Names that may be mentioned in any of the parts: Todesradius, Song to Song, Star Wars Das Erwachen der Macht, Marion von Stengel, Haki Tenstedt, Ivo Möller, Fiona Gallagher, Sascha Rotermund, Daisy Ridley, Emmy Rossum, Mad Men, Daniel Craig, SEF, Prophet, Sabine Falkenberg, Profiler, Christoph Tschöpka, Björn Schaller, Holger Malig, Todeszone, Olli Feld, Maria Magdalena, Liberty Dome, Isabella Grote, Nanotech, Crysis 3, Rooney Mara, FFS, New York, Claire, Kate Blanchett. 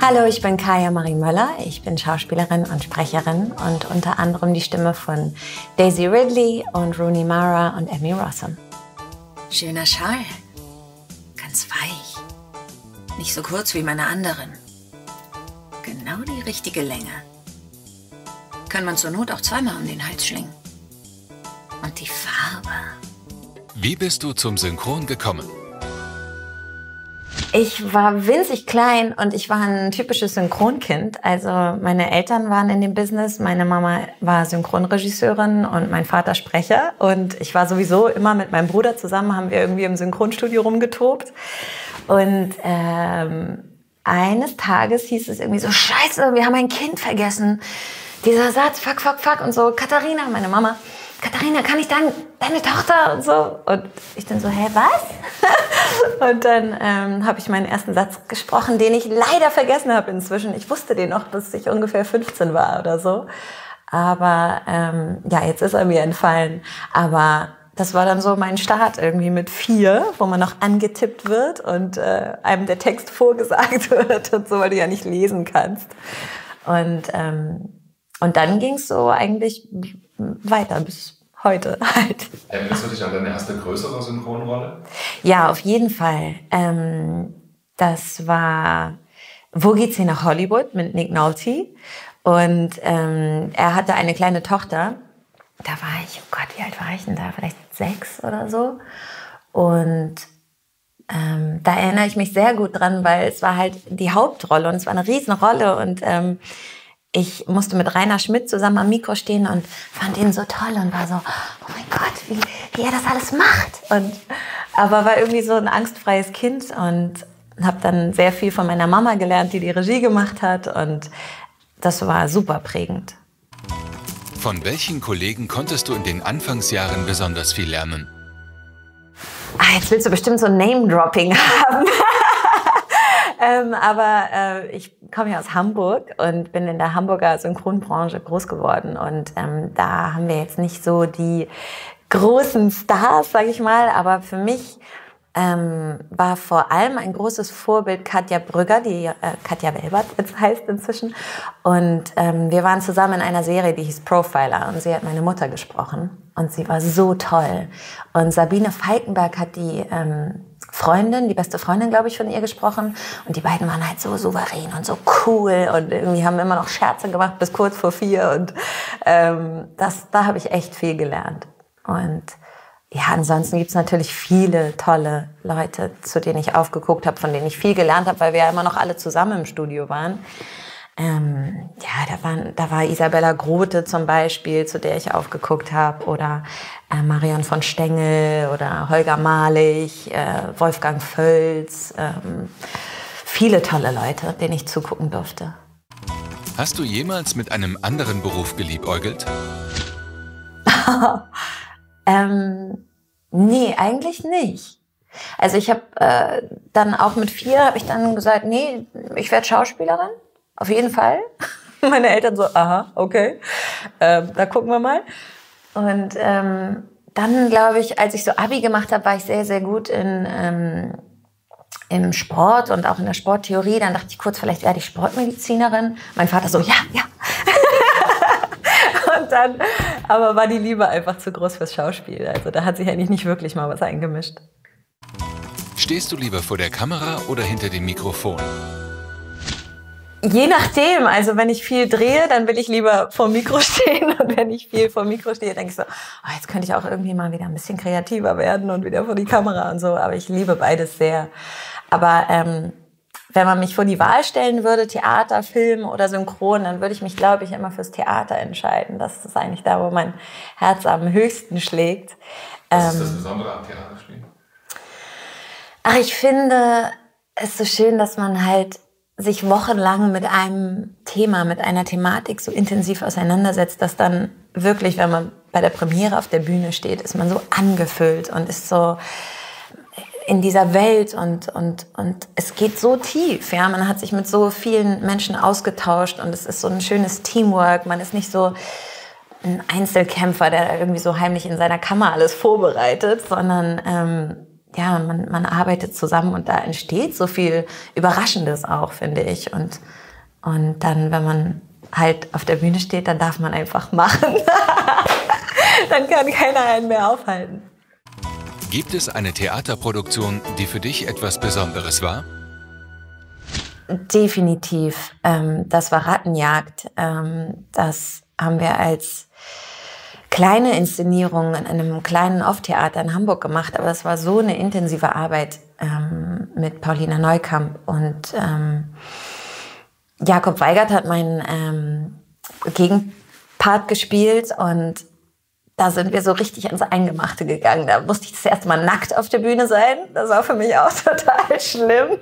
Hallo, ich bin Kaya Marie Möller. Ich bin Schauspielerin und Sprecherin und unter anderem die Stimme von Daisy Ridley und Rooney Mara und Emmy Rossum. Schöner Schal. Ganz weich. Nicht so kurz wie meine anderen. Genau die richtige Länge. Kann man zur Not auch zweimal um den Hals schlingen. Und die Farbe. Wie bist du zum Synchron gekommen? Ich war winzig klein und ich war ein typisches Synchronkind. Also meine Eltern waren in dem Business, meine Mama war Synchronregisseurin und mein Vater Sprecher. Und ich war sowieso immer mit meinem Bruder zusammen, haben wir irgendwie im Synchronstudio rumgetobt. Und eines Tages hieß es irgendwie so, Scheiße, wir haben ein Kind vergessen. Dieser Satz, fuck, fuck, fuck und so, Katharina, meine Mama, Katharina, kann ich deine Tochter und so? Und ich dann so, hä, was? Und dann habe ich meinen ersten Satz gesprochen, den ich leider vergessen habe inzwischen. Ich wusste den noch, bis ich ungefähr 15 war oder so. Aber ja, jetzt ist er mir entfallen. Aber das war dann so mein Start irgendwie mit 4, wo man noch angetippt wird und einem der Text vorgesagt wird und so, weil du ja nicht lesen kannst. Und dann ging es so eigentlich weiter bis heute halt. Erinnerst du dich an deine erste größere Synchronrolle? Ja, auf jeden Fall. Das war Wo geht's hier nach Hollywood mit Nick Nolte. Und er hatte eine kleine Tochter. Da war ich, oh Gott, wie alt war ich denn da? Vielleicht 6 oder so. Und da erinnere ich mich sehr gut dran, weil es war halt die Hauptrolle und es war eine Riesenrolle und ich musste mit Rainer Schmidt zusammen am Mikro stehen und fand ihn so toll und war so, oh mein Gott, wie er das alles macht. Und, aber war irgendwie so ein angstfreies Kind und habe dann sehr viel von meiner Mama gelernt, die die Regie gemacht hat und das war super prägend. Von welchen Kollegen konntest du in den Anfangsjahren besonders viel lernen? Ah, jetzt willst du bestimmt so ein Name-Dropping haben. Aber ich komme ja aus Hamburg und bin in der Hamburger Synchronbranche groß geworden. Und da haben wir jetzt nicht so die großen Stars, sage ich mal. Aber für mich war vor allem ein großes Vorbild Katja Brügger, die Katja Wilbert jetzt heißt inzwischen. Und wir waren zusammen in einer Serie, die hieß Profiler. Und sie hat meine Mutter gesprochen. Und sie war so toll. Und Sabine Falkenberg hat die Freundin, die beste Freundin, glaube ich, von ihr gesprochen. Und die beiden waren halt so souverän und so cool und irgendwie haben immer noch Scherze gemacht bis kurz vor 4. Und da habe ich echt viel gelernt. Und ja, ansonsten gibt es natürlich viele tolle Leute, zu denen ich aufgeguckt habe, von denen ich viel gelernt habe, weil wir ja immer noch alle zusammen im Studio waren. Ja, da war Isabella Grote zum Beispiel, zu der ich aufgeguckt habe, oder Marion von Stengel oder Holger Malig, Wolfgang Völz. Viele tolle Leute, denen ich zugucken durfte. Hast du jemals mit einem anderen Beruf geliebäugelt? Nee, eigentlich nicht. Also ich habe dann auch mit 4 habe ich dann gesagt, nee, ich werde Schauspielerin. Auf jeden Fall. Meine Eltern so, aha, okay, da gucken wir mal. Und dann, glaube ich, als ich so Abi gemacht habe, war ich sehr, sehr gut in, im Sport und auch in der Sporttheorie. Dann dachte ich kurz, vielleicht werde ich Sportmedizinerin. Mein Vater so, ja, ja. Und dann, aber war die Liebe einfach zu groß fürs Schauspiel. Also da hat sich eigentlich nicht wirklich mal was eingemischt. Stehst du lieber vor der Kamera oder hinter dem Mikrofon? Je nachdem, also wenn ich viel drehe, dann will ich lieber vorm Mikro stehen und wenn ich viel vorm Mikro stehe, denke ich so, oh, jetzt könnte ich auch irgendwie mal wieder ein bisschen kreativer werden und wieder vor die Kamera und so, aber ich liebe beides sehr. Aber wenn man mich vor die Wahl stellen würde, Theater, Film oder Synchron, dann würde ich mich, glaube ich, immer fürs Theater entscheiden. Das ist eigentlich da, wo mein Herz am höchsten schlägt. Was ist das Besondere am Theaterspielen? Ach, ich finde es so schön, dass man halt sich wochenlang mit einem Thema, mit einer Thematik so intensiv auseinandersetzt, dass dann wirklich, wenn man bei der Premiere auf der Bühne steht, ist man so angefüllt und ist so in dieser Welt und es geht so tief. Ja? Man hat sich mit so vielen Menschen ausgetauscht und es ist so ein schönes Teamwork. Man ist nicht so ein Einzelkämpfer, der irgendwie so heimlich in seiner Kammer alles vorbereitet, sondern ja, man arbeitet zusammen und da entsteht so viel Überraschendes auch, finde ich. Und dann, wenn man halt auf der Bühne steht, dann darf man einfach machen. Dann kann keiner einen mehr aufhalten. Gibt es eine Theaterproduktion, die für dich etwas Besonderes war? Definitiv. Das war Rattenjagd. Das haben wir als kleine Inszenierung in einem kleinen Off-Theater in Hamburg gemacht. Aber es war so eine intensive Arbeit mit Paulina Neukamp. Und Jakob Weigert hat meinen Gegenpart gespielt und da sind wir so richtig ans Eingemachte gegangen. Da musste ich das erste Mal nackt auf der Bühne sein. Das war für mich auch total schlimm.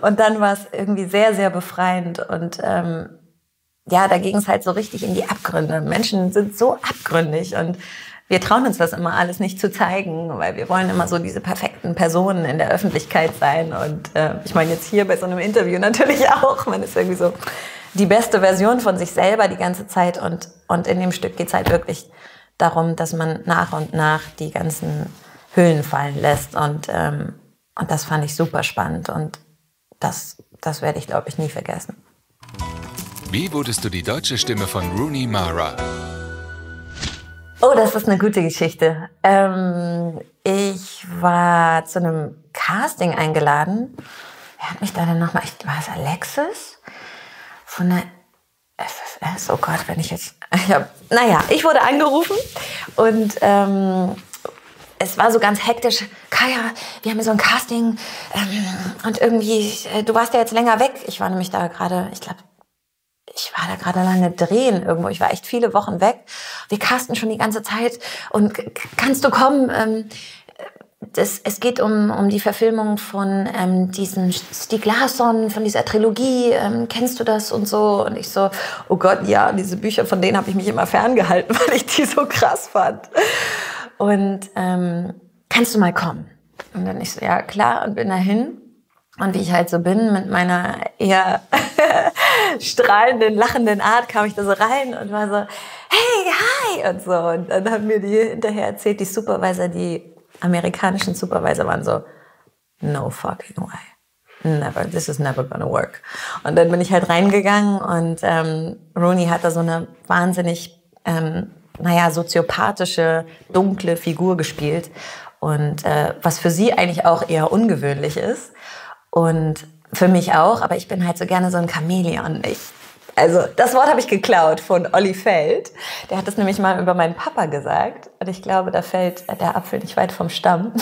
Und dann war es irgendwie sehr, sehr befreiend. Und ja, da ging es halt so richtig in die Abgründe. Menschen sind so abgründig und wir trauen uns das immer alles nicht zu zeigen, weil wir wollen immer so diese perfekten Personen in der Öffentlichkeit sein. Und ich meine jetzt hier bei so einem Interview natürlich auch. Man ist irgendwie so die beste Version von sich selber die ganze Zeit. Und in dem Stück geht es halt wirklich darum, dass man nach und nach die ganzen Hüllen fallen lässt. Und das fand ich super spannend. Und das werde ich, glaube ich, nie vergessen. Wie wurdest du die deutsche Stimme von Rooney Mara? Oh, das ist eine gute Geschichte. Ich war zu einem Casting eingeladen. Wer hat mich da denn nochmal? War es Alexis? Von der FFS? Oh Gott, wenn ich jetzt... Naja, ich wurde angerufen und es war so ganz hektisch. Kaya, wir haben hier so ein Casting und irgendwie, du warst ja jetzt länger weg. Ich war nämlich da gerade, ich war da gerade lange drehen irgendwo. Ich war echt viele Wochen weg. Wir casten schon die ganze Zeit und kannst du kommen? Es geht um die Verfilmung von diesem Stieg Larsson, von dieser Trilogie. Kennst du das und so? Und ich so, oh Gott, ja, diese Bücher, von denen habe ich mich immer ferngehalten, weil ich die so krass fand. Und kannst du mal kommen? Und dann ich so, ja klar, und bin dahin. Und wie ich halt so bin, mit meiner eher strahlenden, lachenden Art kam ich da so rein und war so, hey, hi, und so. Und dann haben mir die hinterher erzählt, die Supervisor, die amerikanischen Supervisor waren so, no fucking way, never, this is never gonna work. Und dann bin ich halt reingegangen und Rooney hat da so eine wahnsinnig, naja, soziopathische, dunkle Figur gespielt. Und was für sie eigentlich auch eher ungewöhnlich ist. Und für mich auch, aber ich bin halt so gerne so ein Chamäleon. Also das Wort habe ich geklaut von Olli Feld. Der hat das nämlich mal über meinen Papa gesagt. Und ich glaube, da fällt der Apfel nicht weit vom Stamm.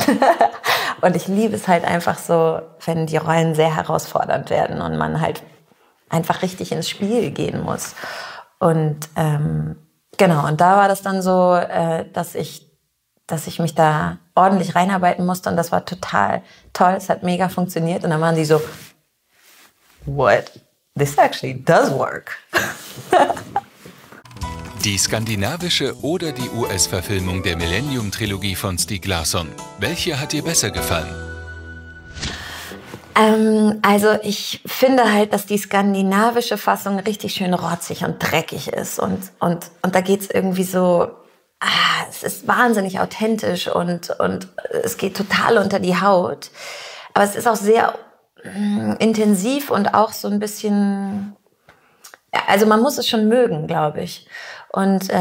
Und ich liebe es halt einfach so, wenn die Rollen sehr herausfordernd werden und man halt einfach richtig ins Spiel gehen muss. Und genau, und da war das dann so, dass ich mich da ordentlich reinarbeiten musste. Und das war total toll. Es hat mega funktioniert. Und dann waren die so, what? This actually does work. Die skandinavische oder die US-Verfilmung der Millennium-Trilogie von Stieg Larsson. Welche hat dir besser gefallen? Also ich finde halt, dass die skandinavische Fassung richtig schön rotzig und dreckig ist. Und da geht es irgendwie so, es ist wahnsinnig authentisch und es geht total unter die Haut. Aber es ist auch sehr intensiv und auch so ein bisschen, also man muss es schon mögen, glaube ich. Und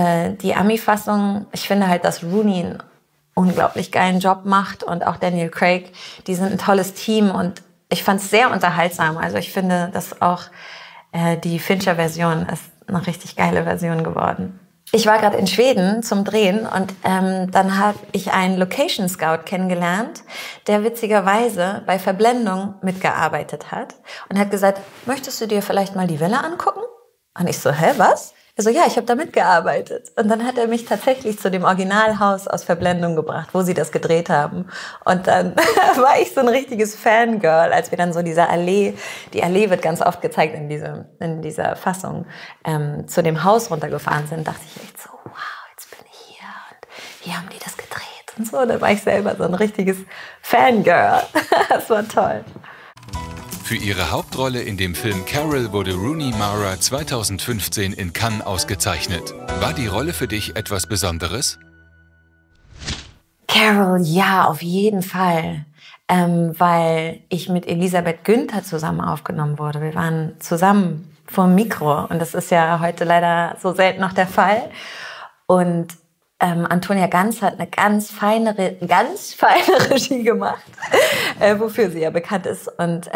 die Ami-Fassung, ich finde halt, dass Rooney einen unglaublich geilen Job macht und auch Daniel Craig, die sind ein tolles Team und ich fand es sehr unterhaltsam. Also ich finde, dass auch die Fincher-Version ist eine richtig geile Version geworden. Ich war gerade in Schweden zum Drehen und dann habe ich einen Location Scout kennengelernt, der witzigerweise bei Verblendung mitgearbeitet hat und hat gesagt, möchtest du dir vielleicht mal die Villa angucken? Und ich so, hä, was? Er so, ja, ich habe da mitgearbeitet. Und dann hat er mich tatsächlich zu dem Originalhaus aus Verblendung gebracht, wo sie das gedreht haben. Und dann war ich so ein richtiges Fangirl, als wir dann so diese Allee, die Allee wird ganz oft gezeigt in dieser Fassung, zu dem Haus runtergefahren sind, dachte ich echt so, wow, jetzt bin ich hier und hier haben die das gedreht und so. Und dann war ich selber so ein richtiges Fangirl. Das war toll. Für ihre Hauptrolle in dem Film Carol wurde Rooney Mara 2015 in Cannes ausgezeichnet. War die Rolle für dich etwas Besonderes? Carol, ja, auf jeden Fall. Weil ich mit Elisabeth Günther zusammen aufgenommen wurde. Wir waren zusammen vorm Mikro. Und das ist ja heute leider so selten noch der Fall. Und Antonia Ganz hat eine ganz feine Regie gemacht, wofür sie ja bekannt ist. Und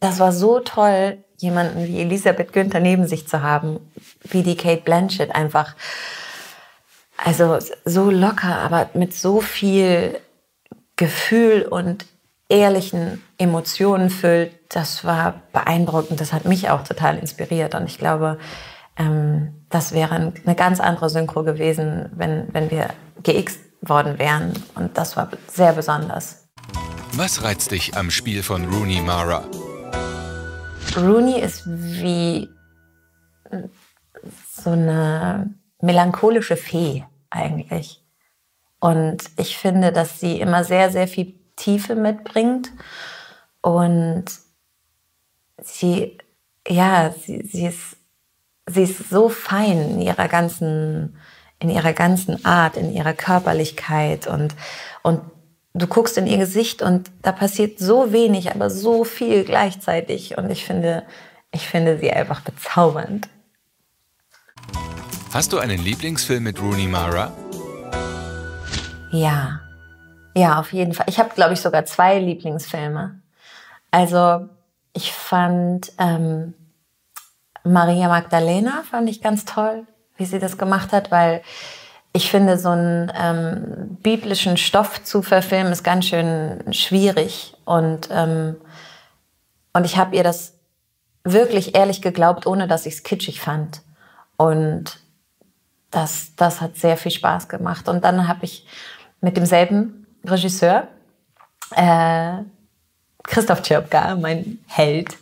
das war so toll, jemanden wie Elisabeth Günther neben sich zu haben, wie die Kate Blanchett einfach. Also so locker, aber mit so viel Gefühl und ehrlichen Emotionen füllt, das war beeindruckend. Das hat mich auch total inspiriert. Und ich glaube, das wäre eine ganz andere Synchro gewesen, wenn wir geixt worden wären. Und das war sehr besonders. Was reizt dich am Spiel von Rooney Mara? Rooney ist wie so eine melancholische Fee eigentlich. Und ich finde, dass sie immer sehr, sehr viel Tiefe mitbringt. Und sie, ja, sie ist so fein in ihrer ganzen Art, in ihrer Körperlichkeit. Und du guckst in ihr Gesicht und da passiert so wenig, aber so viel gleichzeitig. Und ich finde sie einfach bezaubernd. Hast du einen Lieblingsfilm mit Rooney Mara? Ja. Ja, auf jeden Fall. Ich habe, glaube ich, sogar zwei Lieblingsfilme. Also, ich fand Maria Magdalena fand ich ganz toll, wie sie das gemacht hat, weil ich finde, so einen biblischen Stoff zu verfilmen ist ganz schön schwierig. Und ich habe ihr das wirklich ehrlich geglaubt, ohne dass ich es kitschig fand. Und das hat sehr viel Spaß gemacht. Und dann habe ich mit demselben Regisseur, Christoph Tschöpka, mein Held,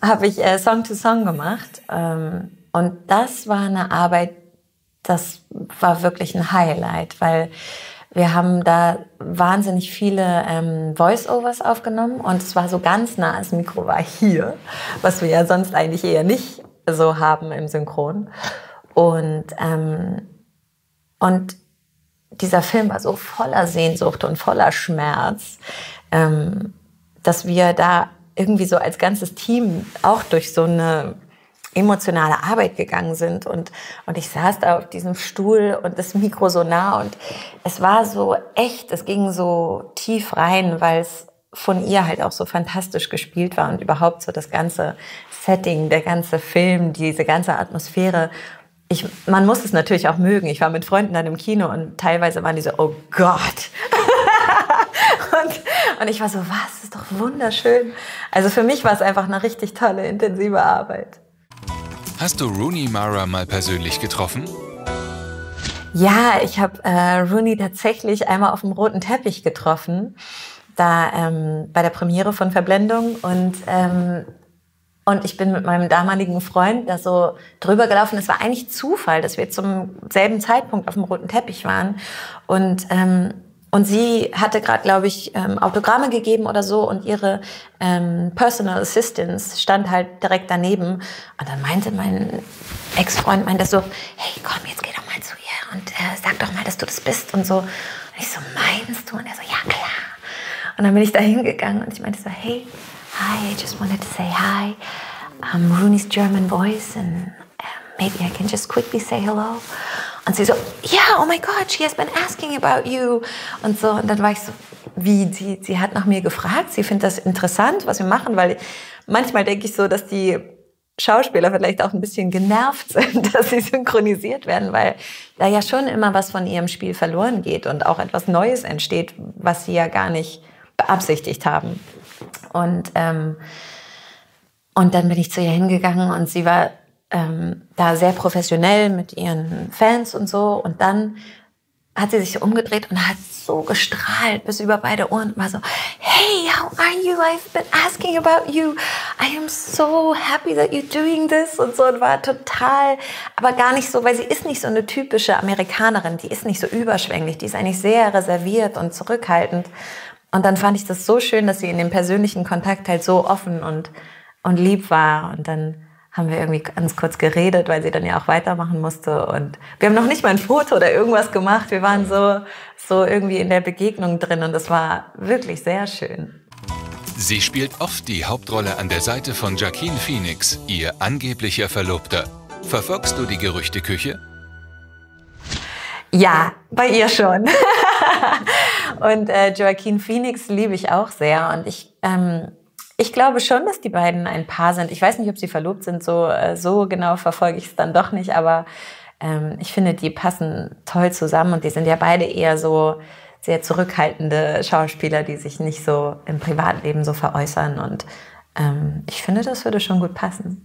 habe ich Song to Song gemacht. Und das war eine Arbeit, das war wirklich ein Highlight, weil wir haben da wahnsinnig viele Voice-Overs aufgenommen und es war so ganz nah, das Mikro war hier, was wir ja sonst eigentlich eher nicht so haben im Synchron. Und dieser Film war so voller Sehnsucht und voller Schmerz, dass wir da irgendwie so als ganzes Team auch durch so eine emotionale Arbeit gegangen sind. Und ich saß da auf diesem Stuhl und das Mikro so nah und es war so echt, es ging so tief rein, weil es von ihr halt auch so fantastisch gespielt war und überhaupt so das ganze Setting, der ganze Film, diese ganze Atmosphäre. Man muss es natürlich auch mögen. Ich war mit Freunden dann im Kino und teilweise waren die so, oh Gott. und ich war so, was, ist doch wunderschön. Also für mich war es einfach eine richtig tolle, intensive Arbeit. Hast du Rooney Mara mal persönlich getroffen? Ja, ich habe Rooney tatsächlich einmal auf dem roten Teppich getroffen. Da bei der Premiere von Verblendung und ich bin mit meinem damaligen Freund da so drüber gelaufen. Es war eigentlich Zufall, dass wir zum selben Zeitpunkt auf dem roten Teppich waren und sie hatte gerade, glaube ich, Autogramme gegeben oder so und ihre Personal Assistance stand halt direkt daneben und dann meinte mein Ex-Freund so, hey komm, jetzt geh doch mal zu ihr und sag doch mal, dass du das bist und so. Und ich so, meinst du? Und er so, ja klar. Und dann bin ich da hingegangen und ich meinte so, hey, hi, I just wanted to say hi. I'm Rooney's German voice and maybe I can just quickly say hello. Und sie so, yeah, oh my God, she has been asking about you. Und so, und dann war ich so, wie, sie hat nach mir gefragt, sie findet das interessant, was wir machen, weil manchmal denke ich so, dass die Schauspieler vielleicht auch ein bisschen genervt sind, dass sie synchronisiert werden, weil da ja schon immer was von ihrem Spiel verloren geht und auch etwas Neues entsteht, was sie ja gar nicht beabsichtigt haben. Und dann bin ich zu ihr hingegangen und sie war da sehr professionell mit ihren Fans und so. Und dann hat sie sich so umgedreht und hat so gestrahlt bis über beide Ohren und war so, hey, how are you? I've been asking about you. I am so happy that you're doing this. Und so, und war total, aber gar nicht so, weil sie ist nicht so eine typische Amerikanerin, die ist nicht so überschwänglich, die ist eigentlich sehr reserviert und zurückhaltend. Und dann fand ich das so schön, dass sie in dem persönlichen Kontakt halt so offen und lieb war. Und dann haben wir irgendwie ganz kurz geredet, weil sie dann ja auch weitermachen musste. Und wir haben noch nicht mal ein Foto oder irgendwas gemacht. Wir waren so irgendwie in der Begegnung drin und es war wirklich sehr schön. Sie spielt oft die Hauptrolle an der Seite von Joaquin Phoenix, ihr angeblicher Verlobter. Verfolgst du die Gerüchteküche? Ja, bei ihr schon. Und Joaquin Phoenix liebe ich auch sehr. Und ich glaube schon, dass die beiden ein Paar sind. Ich weiß nicht, ob sie verlobt sind, so genau verfolge ich es dann doch nicht. Aber ich finde, die passen toll zusammen. Und die sind ja beide eher so sehr zurückhaltende Schauspieler, die sich nicht so im Privatleben so veräußern. Und ich finde, das würde schon gut passen.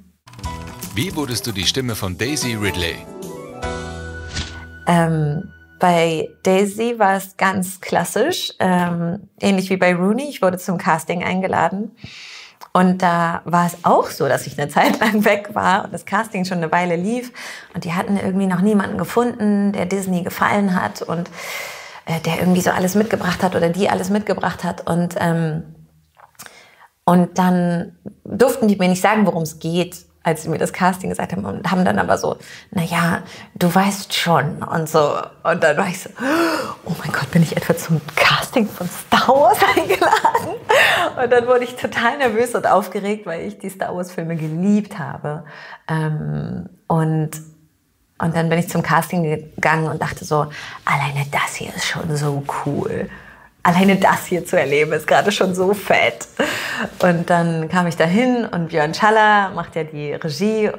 Wie wurdest du die Stimme von Daisy Ridley? Bei Daisy war es ganz klassisch, ähnlich wie bei Rooney. Ich wurde zum Casting eingeladen und da war es auch so, dass ich eine Zeit lang weg war und das Casting schon eine Weile lief und die hatten irgendwie noch niemanden gefunden, der Disney gefallen hat und der irgendwie so alles mitgebracht hat oder die alles mitgebracht hat und dann durften die mir nicht sagen, worum es geht, als sie mir das Casting gesagt haben und haben dann aber so, naja, du weißt schon und so. Und dann war ich so, oh mein Gott, bin ich etwa zum Casting von Star Wars eingeladen? Und dann wurde ich total nervös und aufgeregt, weil ich die Star Wars Filme geliebt habe. Und dann bin ich zum Casting gegangen und dachte so, alleine das hier ist schon so cool. Alleine das hier zu erleben, ist gerade schon so fett. Und dann kam ich dahin und Björn Schaller macht ja die Regie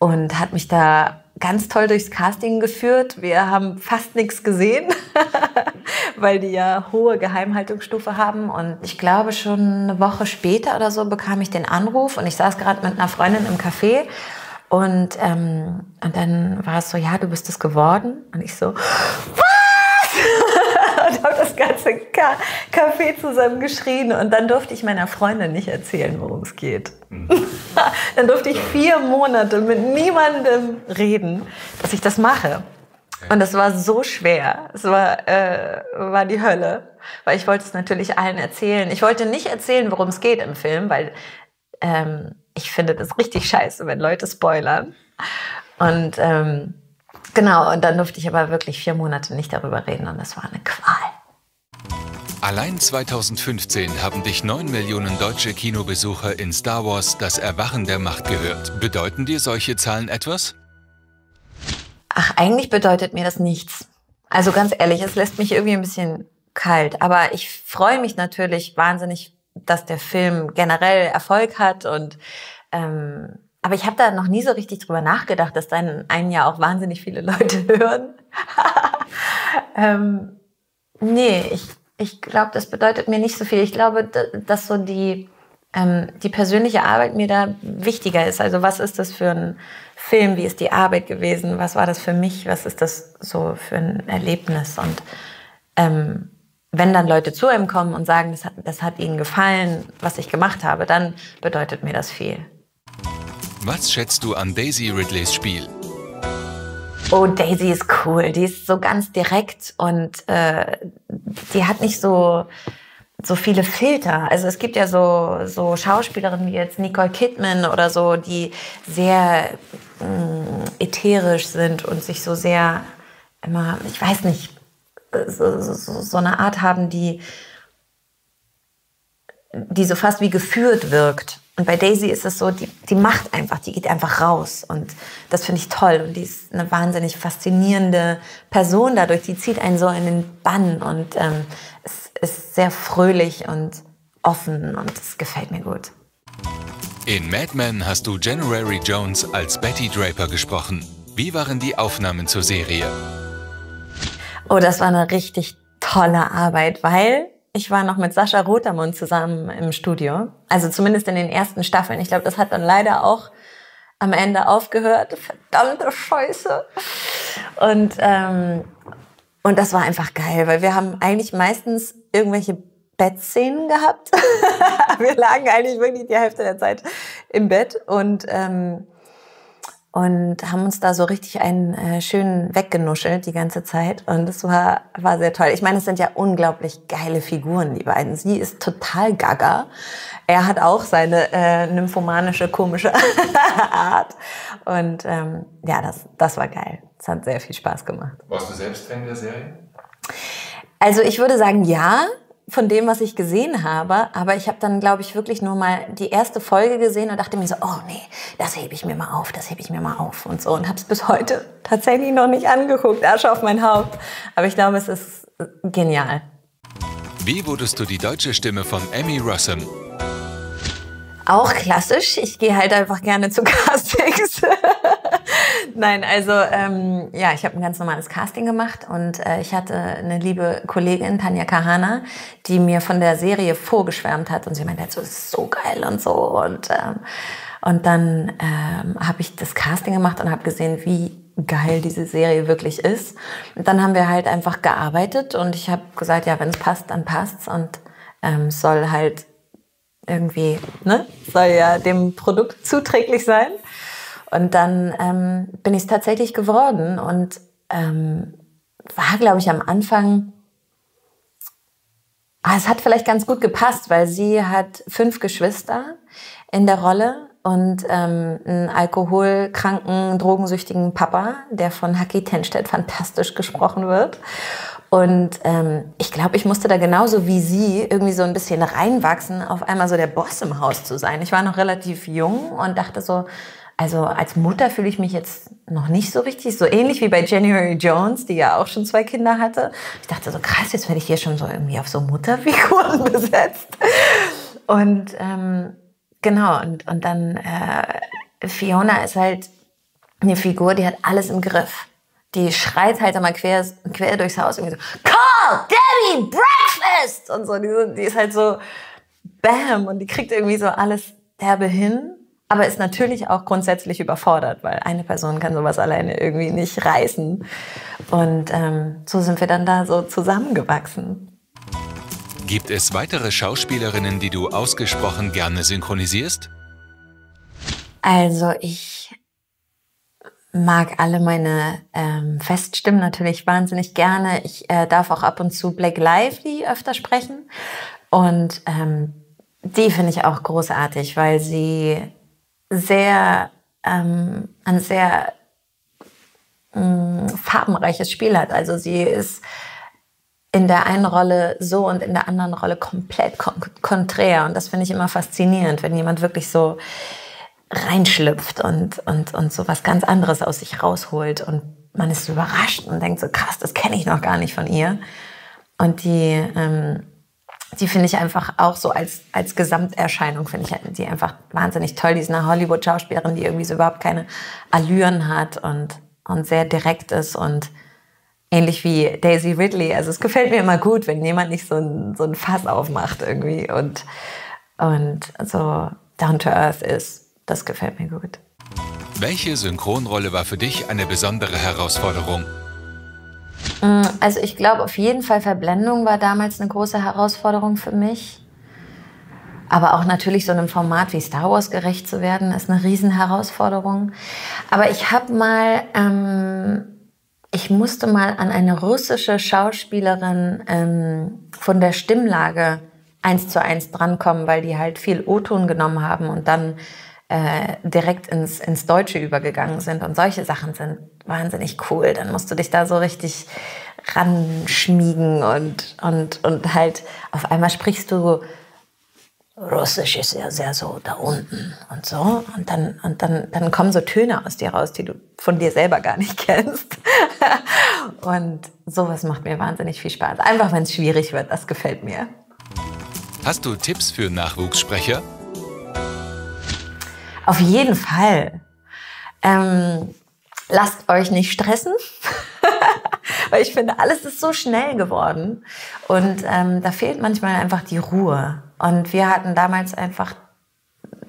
und hat mich da ganz toll durchs Casting geführt. Wir haben fast nichts gesehen, weil die ja hohe Geheimhaltungsstufe haben. Und ich glaube, schon eine Woche später oder so bekam ich den Anruf und ich saß gerade mit einer Freundin im Café. Und dann war es so, ja, du bist es geworden. Und ich so, und habe das ganze Café zusammengeschrien und dann durfte ich meiner Freundin nicht erzählen, worum es geht. Dann durfte ich 4 Monate mit niemandem reden, dass ich das mache. Und das war so schwer, es war die Hölle, weil ich wollte es natürlich allen erzählen. Ich wollte nicht erzählen, worum es geht im Film, weil ich finde das richtig scheiße, wenn Leute spoilern. Und genau, und dann durfte ich aber wirklich 4 Monate nicht darüber reden und das war eine Qual. Allein 2015 haben dich 9 Millionen deutsche Kinobesucher in Star Wars Das Erwachen der Macht gehört. Bedeuten dir solche Zahlen etwas? Ach, eigentlich bedeutet mir das nichts. Also ganz ehrlich, es lässt mich irgendwie ein bisschen kalt. Aber ich freue mich natürlich wahnsinnig, dass der Film generell Erfolg hat und aber ich habe da noch nie so richtig drüber nachgedacht, dass dann einen ja auch wahnsinnig viele Leute hören. Nee, ich glaube, das bedeutet mir nicht so viel. Ich glaube, dass so die persönliche Arbeit mir da wichtiger ist. Also was ist das für ein Film? Wie ist die Arbeit gewesen? Was war das für mich? Was ist das so für ein Erlebnis? Und wenn dann Leute zu ihm kommen und sagen, das hat ihnen gefallen, was ich gemacht habe, dann bedeutet mir das viel. Was schätzt du an Daisy Ridleys Spiel? Oh, Daisy ist cool. Die ist so ganz direkt und die hat nicht so viele Filter. Also es gibt ja so Schauspielerinnen wie jetzt Nicole Kidman oder so, die sehr ätherisch sind und sich so sehr immer, ich weiß nicht, so eine Art haben, die so fast wie geführt wirkt. Und bei Daisy ist es so, die macht einfach, die geht einfach raus. Und das finde ich toll. Und die ist eine wahnsinnig faszinierende Person dadurch. Die zieht einen so in den Bann und ist sehr fröhlich und offen. Und das gefällt mir gut. In Mad Men hast du January Jones als Betty Draper gesprochen. Wie waren die Aufnahmen zur Serie? Oh, das war eine richtig tolle Arbeit, weil ich war noch mit Sascha Rotermund zusammen im Studio, also zumindest in den ersten Staffeln. Ich glaube, das hat dann leider auch am Ende aufgehört. Verdammte Scheiße. Und das war einfach geil, weil wir haben eigentlich meistens irgendwelche Bettszenen gehabt. Wir lagen eigentlich wirklich die Hälfte der Zeit im Bett und haben uns da so richtig einen schönen weggenuschelt die ganze Zeit. Und das war sehr toll. Ich meine, es sind ja unglaublich geile Figuren, die beiden. Sie ist total gaga. Er hat auch seine nymphomanische, komische Art. Und ja, das war geil. Es hat sehr viel Spaß gemacht. Warst du selbst Fan der Serie? Also ich würde sagen, ja, von dem, was ich gesehen habe. Aber ich habe dann, glaube ich, wirklich nur mal die erste Folge gesehen und dachte mir so, oh nee, das hebe ich mir mal auf, das hebe ich mir mal auf und so. Und habe es bis heute tatsächlich noch nicht angeguckt. Asche auf mein Haupt. Aber ich glaube, es ist genial. Wie wurdest du die deutsche Stimme von Emmy Rossum? Auch klassisch. Ich gehe halt einfach gerne zu Castings. Nein, also ja, ich habe ein ganz normales Casting gemacht und ich hatte eine liebe Kollegin, Tanja Kahana, die mir von der Serie vorgeschwärmt hat und sie meinte, das ist so geil und so. Und dann habe ich das Casting gemacht und habe gesehen, wie geil diese Serie wirklich ist. Und dann haben wir halt einfach gearbeitet und ich habe gesagt, ja, wenn es passt, dann passt's und soll halt irgendwie, ne, soll ja dem Produkt zuträglich sein. Und dann bin ich es tatsächlich geworden und war, glaube ich, am Anfang, es hat vielleicht ganz gut gepasst, weil sie hat 5 Geschwister in der Rolle und einen alkoholkranken, drogensüchtigen Papa, der von Haki Tenstedt fantastisch gesprochen wird. Und ich glaube, ich musste da genauso wie sie irgendwie so ein bisschen reinwachsen, auf einmal so der Boss im Haus zu sein. Ich war noch relativ jung und dachte so, also als Mutter fühle ich mich jetzt noch nicht so richtig, so ähnlich wie bei January Jones, die ja auch schon 2 Kinder hatte. Ich dachte so, krass, jetzt werde ich hier schon so irgendwie auf so Mutterfiguren besetzt. Und genau, und dann Fiona ist halt eine Figur, die hat alles im Griff. Die schreit halt immer quer durchs Haus irgendwie so, Call Debbie Breakfast! Und so, die ist halt so, bam, und die kriegt irgendwie so alles derbe hin. Aber ist natürlich auch grundsätzlich überfordert, weil eine Person kann sowas alleine irgendwie nicht reißen. Und so sind wir dann da so zusammengewachsen. Gibt es weitere Schauspielerinnen, die du ausgesprochen gerne synchronisierst? Also ich mag alle meine Feststimmen natürlich wahnsinnig gerne. Ich darf auch ab und zu Blake Lively öfter sprechen. Und die finde ich auch großartig, weil sie sehr, ein sehr farbenreiches Spiel hat. Also sie ist in der einen Rolle so und in der anderen Rolle komplett konträr. Und das finde ich immer faszinierend, wenn jemand wirklich so reinschlüpft und so was ganz anderes aus sich rausholt. Und man ist so überrascht und denkt so, krass, das kenne ich noch gar nicht von ihr. Und die finde ich einfach auch so als Gesamterscheinung, finde ich die einfach wahnsinnig toll. Die ist eine Hollywood-Schauspielerin, die irgendwie so überhaupt keine Allüren hat und sehr direkt ist und ähnlich wie Daisy Ridley. Also es gefällt mir immer gut, wenn jemand nicht so ein Fass aufmacht irgendwie und so down to earth ist. Das gefällt mir gut. Welche Synchronrolle war für dich eine besondere Herausforderung? Also ich glaube auf jeden Fall, Verblendung war damals eine große Herausforderung für mich. Aber auch natürlich so einem Format wie Star Wars gerecht zu werden, ist eine Riesenherausforderung. Aber ich habe mal, ich musste mal an eine russische Schauspielerin von der Stimmlage 1:1 drankommen, weil die halt viel O-Ton genommen haben und dann direkt ins Deutsche übergegangen sind und solche Sachen sind wahnsinnig cool. Dann musst du dich da so richtig ranschmiegen und halt auf einmal sprichst du, Russisch ist ja sehr so da unten und so. Und dann kommen so Töne aus dir raus, die du von dir selber gar nicht kennst. Und sowas macht mir wahnsinnig viel Spaß. Einfach, wenn es schwierig wird, das gefällt mir. Hast du Tipps für Nachwuchssprecher? Auf jeden Fall. Lasst euch nicht stressen, weil ich finde, alles ist so schnell geworden und da fehlt manchmal einfach die Ruhe. Und wir hatten damals einfach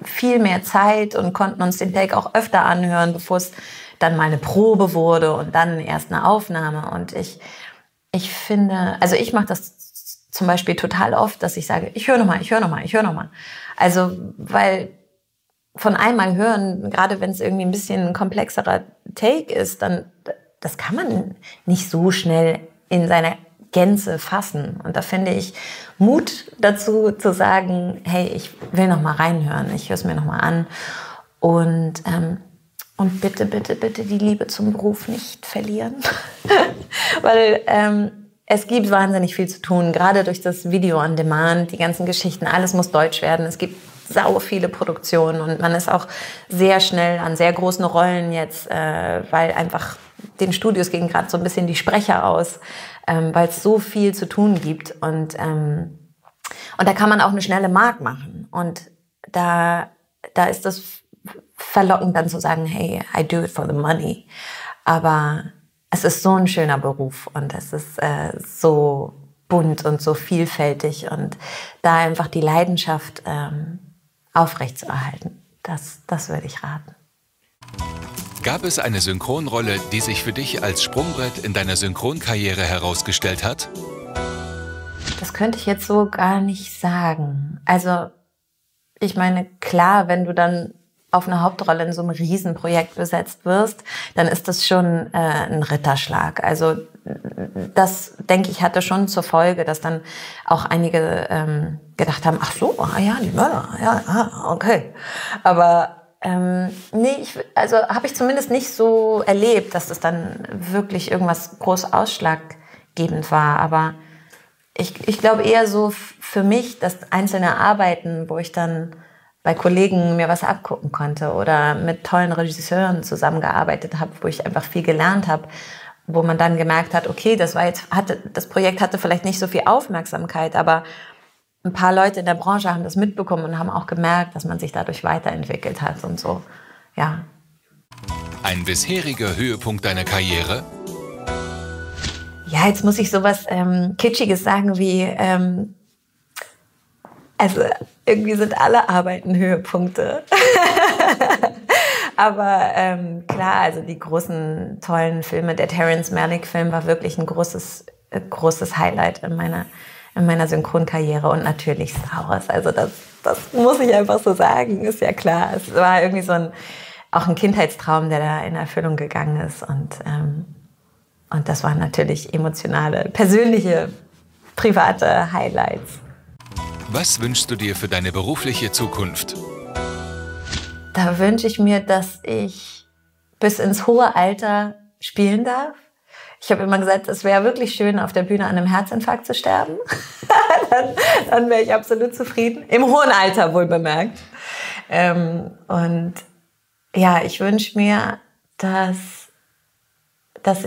viel mehr Zeit und konnten uns den Take auch öfter anhören, bevor es dann mal eine Probe wurde und dann erst eine Aufnahme. Und ich finde, also ich mache das zum Beispiel total oft, dass ich sage, ich höre nochmal, ich höre nochmal, ich höre nochmal. Also, weil von einmal hören, gerade wenn es irgendwie ein bisschen ein komplexerer Take ist, dann das kann man nicht so schnell in seiner Gänze fassen. Und da finde ich Mut dazu zu sagen, hey, ich will noch mal reinhören, ich höre es mir noch mal an. Und bitte, bitte, bitte die Liebe zum Beruf nicht verlieren. Weil es gibt wahnsinnig viel zu tun, gerade durch das Video on Demand, die ganzen Geschichten, alles muss deutsch werden. Es gibt sau viele Produktionen und man ist auch sehr schnell an sehr großen Rollen jetzt, weil einfach den Studios gehen gerade so ein bisschen die Sprecher aus, weil es so viel zu tun gibt. Und da kann man auch eine schnelle Mark machen. Und da ist das verlockend dann zu sagen, hey, I do it for the money. Aber es ist so ein schöner Beruf und es ist so bunt und so vielfältig und da einfach die Leidenschaft aufrechtzuerhalten, das würde ich raten. Gab es eine Synchronrolle, die sich für dich als Sprungbrett in deiner Synchronkarriere herausgestellt hat? Das könnte ich jetzt so gar nicht sagen. Also ich meine, klar, wenn du dann auf eine Hauptrolle in so einem Riesenprojekt besetzt wirst, dann ist das schon ein Ritterschlag. Also das, denke ich, hatte schon zur Folge, dass dann auch einige gedacht haben, ach so, ah ja, die Möller, ja, ah, okay. Aber nee, also habe ich zumindest nicht so erlebt, dass das dann wirklich irgendwas groß ausschlaggebend war. Aber ich glaube eher so für mich, dass einzelne Arbeiten, wo ich dann bei Kollegen mir was abgucken konnte oder mit tollen Regisseuren zusammengearbeitet habe, wo ich einfach viel gelernt habe, wo man dann gemerkt hat, okay, das Projekt hatte vielleicht nicht so viel Aufmerksamkeit, aber ein paar Leute in der Branche haben das mitbekommen und haben auch gemerkt, dass man sich dadurch weiterentwickelt hat und so, ja. Ein bisheriger Höhepunkt deiner Karriere? Ja, jetzt muss ich sowas Kitschiges sagen wie, also irgendwie sind alle Arbeiten Höhepunkte. Aber klar, also die großen, tollen Filme, der Terrence Malick-Film war wirklich ein großes Highlight in meiner Synchronkarriere und natürlich Star Wars. Also das muss ich einfach so sagen, ist ja klar. Es war irgendwie so auch ein Kindheitstraum, der da in Erfüllung gegangen ist. Und das waren natürlich emotionale, persönliche, private Highlights. Was wünschst du dir für deine berufliche Zukunft? Da wünsche ich mir, dass ich bis ins hohe Alter spielen darf. Ich habe immer gesagt, es wäre wirklich schön, auf der Bühne an einem Herzinfarkt zu sterben. Dann wäre ich absolut zufrieden. Im hohen Alter, wohl bemerkt. Und ja, ich wünsche mir, dass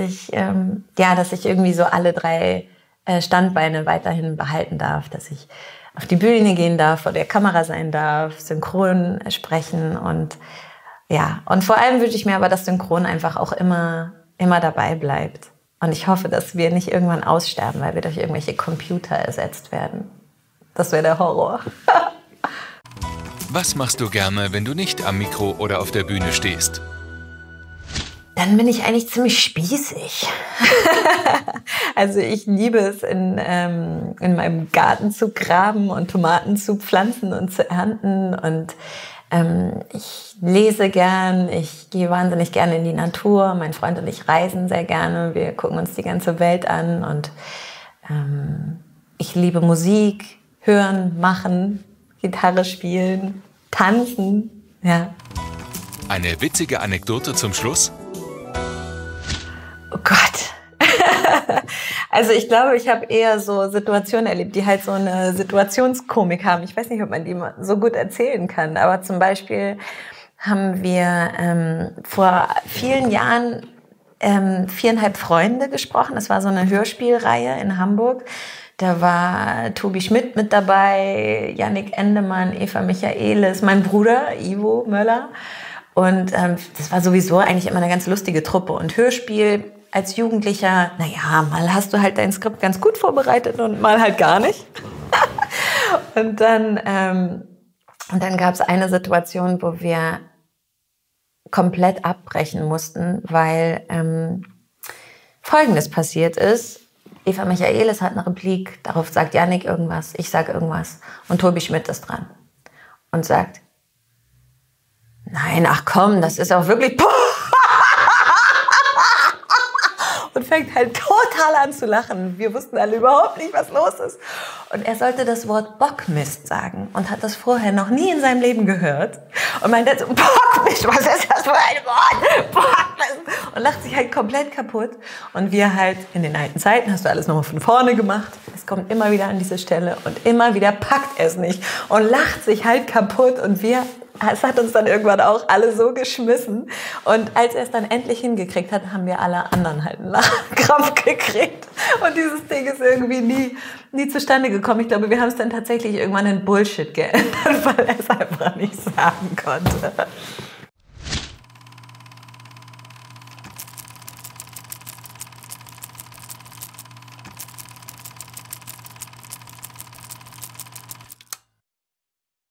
ich irgendwie so alle drei Standbeine weiterhin behalten darf, dass ich auf die Bühne gehen darf, vor der Kamera sein darf, synchron sprechen und ja. Und vor allem wünsche ich mir aber, dass Synchron einfach auch immer dabei bleibt. Und ich hoffe, dass wir nicht irgendwann aussterben, weil wir durch irgendwelche Computer ersetzt werden. Das wäre der Horror. Was machst du gerne, wenn du nicht am Mikro oder auf der Bühne stehst? Dann bin ich eigentlich ziemlich spießig. Also ich liebe es, in meinem Garten zu graben und Tomaten zu pflanzen und zu ernten. Und ich lese gern, ich gehe wahnsinnig gerne in die Natur. Mein Freund und ich reisen sehr gerne. Wir gucken uns die ganze Welt an. Und ich liebe Musik, hören, machen, Gitarre spielen, tanzen. Ja. Eine witzige Anekdote zum Schluss? Oh Gott. Also ich glaube, ich habe eher so Situationen erlebt, die halt so eine Situationskomik haben. Ich weiß nicht, ob man die so gut erzählen kann, aber zum Beispiel haben wir vor vielen Jahren 4,5 Freunde gesprochen. Das war so eine Hörspielreihe in Hamburg. Da war Tobi Schmidt mit dabei, Yannick Endemann, Eva Michaelis, mein Bruder Ivo Möller. Und das war sowieso eigentlich immer eine ganz lustige Truppe. Und Hörspiel als Jugendlicher, naja, mal hast du halt dein Skript ganz gut vorbereitet und mal halt gar nicht. Und dann gab es eine Situation, wo wir komplett abbrechen mussten, weil Folgendes passiert ist. Eva Michaelis hat eine Replik, darauf sagt Yannick irgendwas, ich sage irgendwas und Tobi Schmidt ist dran und sagt, Nein, ach komm, das ist auch wirklich... Und fängt halt total an zu lachen. Wir wussten alle überhaupt nicht, was los ist. Und er sollte das Wort Bockmist sagen und hat das vorher noch nie in seinem Leben gehört. Und meinte so, Bockmist, was ist das für ein Wort? Bockmist! Und lacht sich halt komplett kaputt. Und wir halt, in den alten Zeiten hast du alles nochmal von vorne gemacht. Es kommt immer wieder an diese Stelle und immer wieder packt er es nicht. Und lacht sich halt kaputt und wir... Es hat uns dann irgendwann auch alle so geschmissen. Und als er es dann endlich hingekriegt hat, haben wir alle anderen halt einen Lachkrampf gekriegt. Und dieses Ding ist irgendwie nie zustande gekommen. Ich glaube, wir haben es dann tatsächlich irgendwann in Bullshit geändert, weil er es einfach nicht sagen konnte.